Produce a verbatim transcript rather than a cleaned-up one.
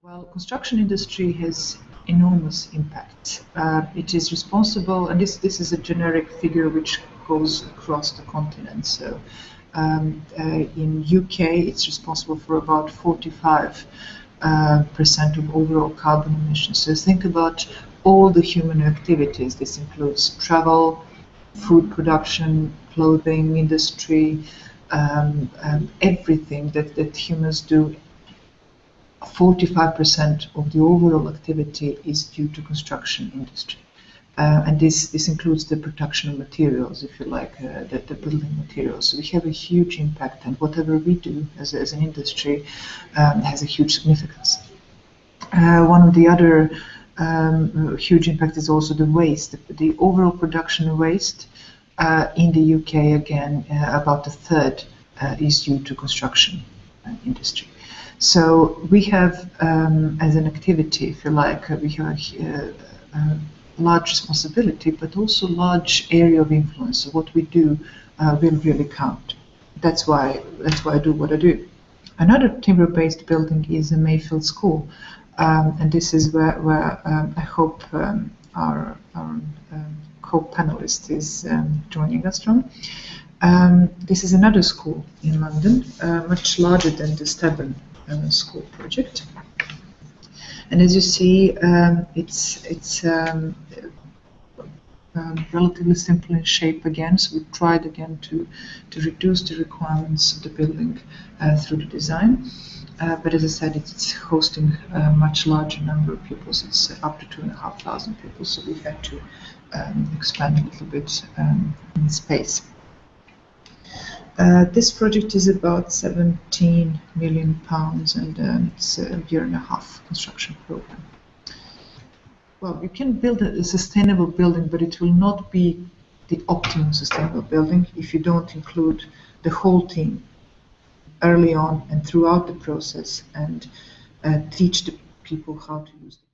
Well, construction industry has enormous impact. Uh, it is responsible, and this this is a generic figure which goes across the continent. So, um, uh, in U K, it's responsible for about forty-five uh, percent of overall carbon emissions. So, think about all the human activities. This includes travel, food production, clothing industry, um, um, everything that that humans do. forty-five percent of the overall activity is due to construction industry, uh, and this this includes the production of materials, if you like, uh, the, the building materials. So we have a huge impact, and whatever we do as, as an industry um, has a huge significance. Uh, one of the other um, huge impact is also the waste, the, the overall production of waste uh, in the U K. Again, uh, about a third uh, is due to construction uh, industry. So we have, um, as an activity, if you like, uh, we have a, a large responsibility, but also large area of influence. So what we do uh, will really count. That's why that's why I do what I do. Another timber-based building is the Mayfield School, um, and this is where, where um, I hope um, our, our um, co-panelist is um, joining us from. Um, this is another school in London, uh, much larger than the Stebon School project, and as you see, um, it's it's um, uh, relatively simple in shape again. So we tried again to to reduce the requirements of the building uh, through the design, uh, but as I said, it's hosting a much larger number of pupils. It's up to two and a half thousand pupils, so we had to um, expand a little bit um, in space. Uh, this project is about seventeen million pounds, and um, it's a year and a half construction program. Well, you can build a, a sustainable building, but it will not be the optimum sustainable building if you don't include the whole team early on and throughout the process, and uh, teach the people how to use it.